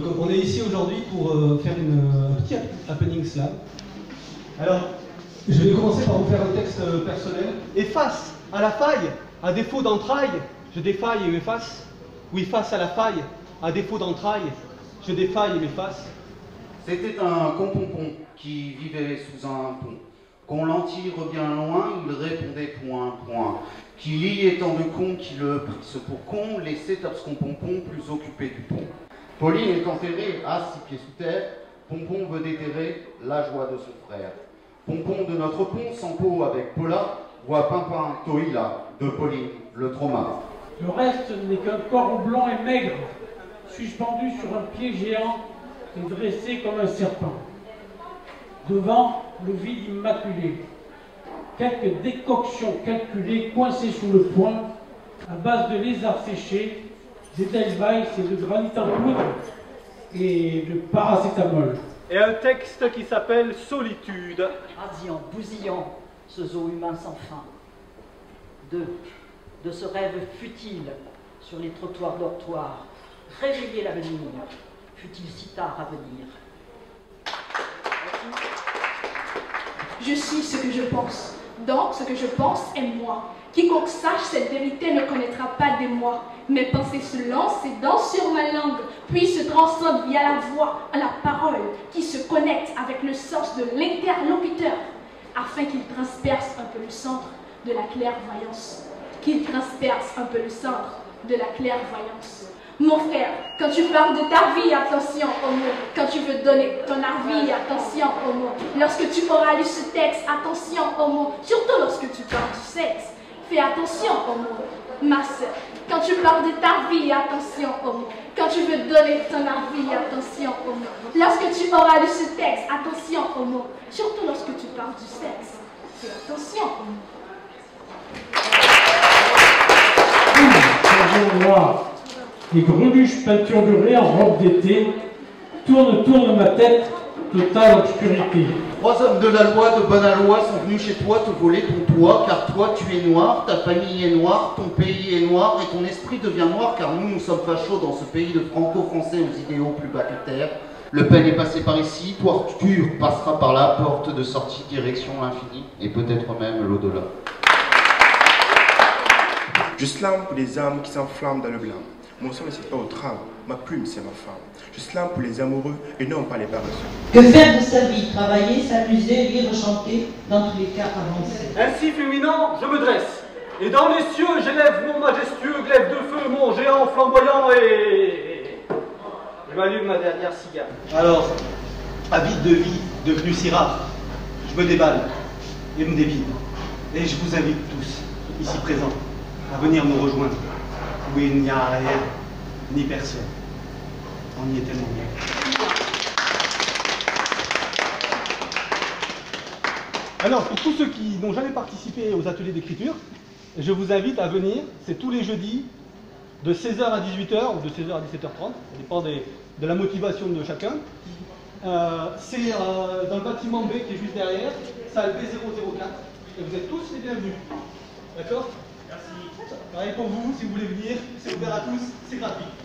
Donc on est ici aujourd'hui pour faire un petit happening slam. Alors, je vais commencer par vous faire un texte personnel. Et face à la faille, à défaut d'entrailles, je défaille et m'efface. Oui, face à la faille, à défaut d'entrailles, je défaille et m'efface. C'était un compompon qui vivait sous un pont. Qu'on l'en tire bien loin, il répondait point, point. Qu'il y ait tant de cons qui le prissent pour con, laissait Abscon Pompon plus occupé du pont. Pauline est enterrée, à 6 pieds sous terre, Pompon veut déterrer la joie de son frère. Pompon de notre pont, sans peau avec Paula, voit Pimpin, Tohila, de Pauline, le trauma. Le reste n'est qu'un corps blanc et maigre, suspendu sur un pied géant et dressé comme un serpent. Devant, le vide immaculé, quelques décoctions calculées coincées sous le poing, à base de lézards séchés, d'édelweiss et de granit en poudre et de paracétamol. Et un texte qui s'appelle Solitude. Radiant, bousillant, ce zoo humain sans fin. De ce rêve futile sur les trottoirs dortoirs, réveiller l'avenir, fut-il si tard à venir. Je suis ce que je pense, donc ce que je pense est moi. Quiconque sache cette vérité ne connaîtra pas de moi. Mes pensées se lancent et dansent sur ma langue, puis se transforment via la voix à la parole, qui se connecte avec le sens de l'interlocuteur, afin qu'il transperce un peu le centre de la clairvoyance. Qu'il transperce un peu le centre de la clairvoyance. Mon frère, quand tu parles de ta vie, attention au mot. Quand tu veux donner ton avis, attention au mot. Lorsque tu auras lu ce texte, attention au mot. Surtout lorsque tu parles du sexe, fais attention au mot. Ma soeur, quand tu parles de ta vie, attention au mot. Quand tu veux donner ton avis, attention au mot. Lorsque tu auras lu ce texte, attention au mot. Surtout lorsque tu parles du sexe, fais attention au mot. Les greluches peintures burlées en robe d'été, tourne, tourne ma tête, totale obscurité. Trois hommes de la loi, de bonne aloi, sont venus chez toi te voler ton toit, car toi tu es noir, ta famille est noire, ton pays est noir, et ton esprit devient noir, car nous, nous sommes fachos dans ce pays de franco-français aux idéaux plus bas que terre. Le Pen est passé par ici, toi tu passeras par la porte de sortie, direction l'infini, et peut-être même l'au-delà. Je slame pour les âmes qui s'enflamment dans le blanc. Mon sang ne c'est pas au tram, ma plume c'est ma femme. Je slame pour les amoureux et non pas les paresseux. Que faire de sa vie? Travailler, s'amuser, vivre, chanter, dans tous les cas avancer. Ainsi fulminant, je me dresse. Et dans les cieux, j'élève mon majestueux glaive de feu, mon géant flamboyant et... Je m'allume ma dernière cigare. Alors, habite de vie devenu si rare, je me déballe et me dévide. Et je vous invite tous, ici présents, à venir me rejoindre. Où il n'y a rien, ni personne. On y est tellement bien. Alors, pour tous ceux qui n'ont jamais participé aux ateliers d'écriture, je vous invite à venir. C'est tous les jeudis, de 16h à 18h, ou de 16h à 17h30, ça dépend de la motivation de chacun. C'est dans le bâtiment B qui est juste derrière, salle B004. Et vous êtes tous les bienvenus. D'accord ? Merci. Pareil pour vous, si vous voulez venir, c'est ouvert à tous, c'est gratuit.